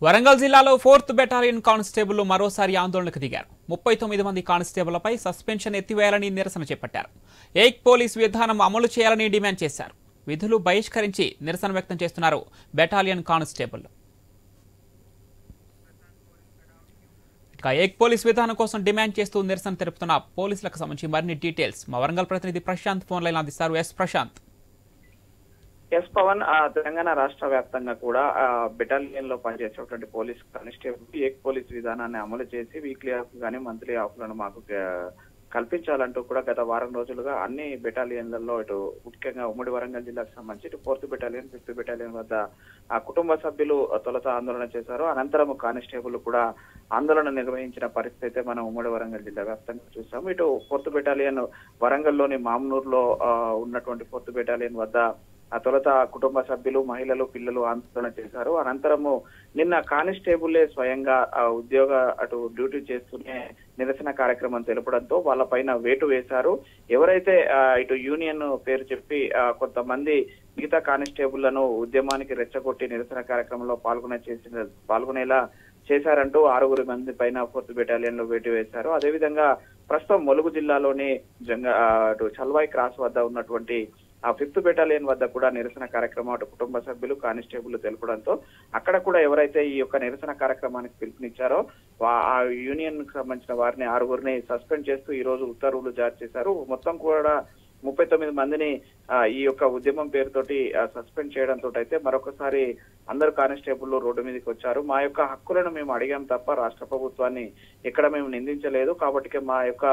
Warangal Zilalo 4th Battalion Constable Marosari Andolanaku Digaru. 39 మంది కానిస్టేబులపై suspension ఎత్తివేయాలని నిరసన చేపట్టారు. ఏక్ పోలీస్ విధానం అమలు చేయాలని డిమాండ్ చేశారు. విధులు బహిష్కరించి నిరసన వ్యక్తం చేస్తున్నారు బెటాలియన్ కానిస్టేబుల్. ఏక్ పోలీస్ విధానం కోసం డిమాండ్ చేస్తూ నిరసన తెలుపుతున్న పోలీసులకు సంబంధించి మరిన్ని డీటెయిల్స్ మా వరంగల్ ప్రతినిధి ప్రశాంత్ ఫోన్ లైన్ అందిస్తారు. ఎస్ ప్రశాంత్. ఎస్ పవన్, తెలంగాణ రాష్ట్ర వ్యాప్తంగా కూడా బెటాలియన్ లో పనిచేసేటువంటి పోలీస్ కానిస్టేబుల్ ఏక్ పోలీస్ విధానాన్ని అమలు చేసి వీక్లీ ఆఫ్ గానీ మంత్లీ ఆఫ్లను మాకు కల్పించాలంటూ కూడా గత వారం రోజులుగా అన్ని బెటాలియన్లలో ఇటు ముఖ్యంగా ఉమ్మడి వరంగల్ జిల్లాకు సంబంధించి ఇటు 4th బెటాలియన్ 5th బెటాలియన్ వద్ద ఆ కుటుంబ సభ్యులు తొలత ఆందోళన చేశారు. అనంతరం కానిస్టేబుల్ కూడా ఆందోళన నిర్వహించిన పరిస్థితి అయితే మనం ఉమ్మడి వరంగల్ జిల్లా వ్యాప్తంగా చూసాము. ఇటు 4th బెటాలియన్ వరంగల్లోని మామ్నూరులో ఉన్నటువంటి 4th బెటాలియన్ వద్ద ఆ తొలత కుటుంబ సభ్యులు, మహిళలు, పిల్లలు ఆందోళన చేశారు. అనంతరము నిన్న కానిస్టేబులే స్వయంగా ఆ ఉద్యోగ అటు డ్యూటీ చేస్తూనే నిరసన కార్యక్రమం తెలుపడంతో వాళ్ళ పైన వేటు వేశారు. ఎవరైతే ఇటు యూనియన్ పేరు చెప్పి కొంతమంది మిగతా కానిస్టేబుళ్లను ఉద్యమానికి రెచ్చగొట్టి నిరసన కార్యక్రమంలో పాల్గొనేలా చేశారంటూ 6 మంది పైన 4th బెటాలియన్ లో వేటు వేశారు. అదేవిధంగా ప్రస్తుతం ములుగు జిల్లాలోని చల్వాయి క్రాస్ వద్ద ఉన్నటువంటి ఆ 5th బెటాలియన్ వద్ద కూడా నిరసన కార్యక్రమం అటు కుటుంబ సభ్యులు, కానిస్టేబుల్ తెలుపడంతో అక్కడ కూడా ఎవరైతే ఈ యొక్క నిరసన కార్యక్రమానికి పిలుపునిచ్చారో ఆ యూనియన్ కు సంబంధించిన వారిని 6ని సస్పెండ్ చేస్తూ ఈ రోజు ఉత్తర్వులు జారీ చేశారు. మొత్తం కూడా 39 మందిని ఈ యొక్క ఉద్యమం పేరుతోటి సస్పెండ్ చేయడంతో అయితే మరొకసారి అందరు కానిస్టేబుల్ రోడ్డు మీదకి వచ్చారు. మా యొక్క హక్కులను మేము అడిగాం తప్ప రాష్ట్ర ప్రభుత్వాన్ని ఎక్కడ మేము నిందించలేదు, కాబట్టి మా యొక్క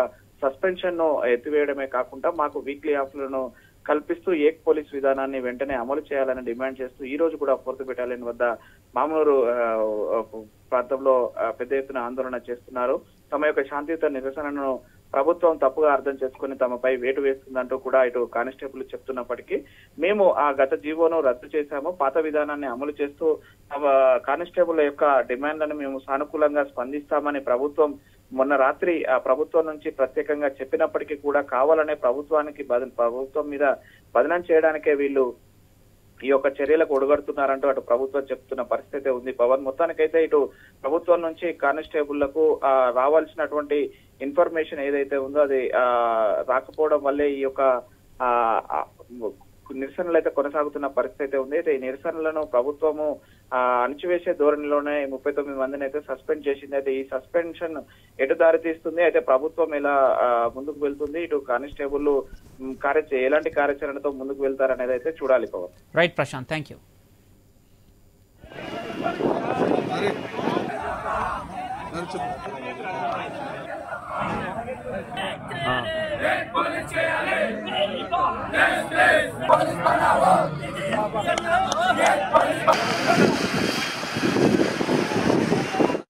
సస్పెన్షన్ ను ఎత్తివేయడమే కాకుండా మాకు వీక్లీ ఆఫ్లను కల్పిస్తూ ఏక్ పోలీస్ విధానాన్ని వెంటనే అమలు చేయాలని డిమాండ్ చేస్తూ ఈ రోజు కూడా 4th బెటాలియన్ వద్ద మామూరు ప్రాంతంలో పెద్ద ఎత్తున ఆందోళన చేస్తున్నారు. తమ యొక్క శాంతియుత నిరసనను ప్రభుత్వం తప్పుగా అర్థం చేసుకుని తమపై వేటు వేస్తుందంటూ కూడా ఇటు కానిస్టేబుల్ చెప్తున్నప్పటికీ మేము ఆ గత జీవోను రద్దు చేశాము, పాత విధానాన్ని అమలు చేస్తూ కానిస్టేబుల్ యొక్క డిమాండ్లను మేము సానుకూలంగా స్పందిస్తామని ప్రభుత్వం మొన్న రాత్రి ఆ ప్రభుత్వం నుంచి ప్రత్యేకంగా చెప్పినప్పటికీ కూడా కావాలనే ప్రభుత్వం మీద బదనం చేయడానికే వీళ్ళు ఈ యొక్క చర్యలకు ఒడుగడుతున్నారంటూ అటు ప్రభుత్వం చెప్తున్న పరిస్థితి ఉంది పవన్. మొత్తానికైతే ఇటు ప్రభుత్వం నుంచి కానిస్టేబుళ్లకు రావాల్సినటువంటి ఇన్ఫర్మేషన్ ఏదైతే ఉందో అది రాకపోవడం వల్లే ఈ యొక్క నిరసనలు అయితే కొనసాగుతున్న పరిస్థితి అయితే ఉంది. అయితే ఈ నిరసనలను ప్రభుత్వము అణచివేసే ధోరణిలోనే 39 మందిని అయితే సస్పెండ్ చేసింది. అయితే ఈ సస్పెన్షన్ ఎటు దారి తీస్తుంది, అయితే ప్రభుత్వం ఇలా ముందుకు వెళ్తుంది, ఇటు కానిస్టేబుల్ ఎలాంటి కార్యాచరణతో ముందుకు వెళ్తారనేది అయితే చూడాలి Pavan. Right Prashant, thank you. Police banana.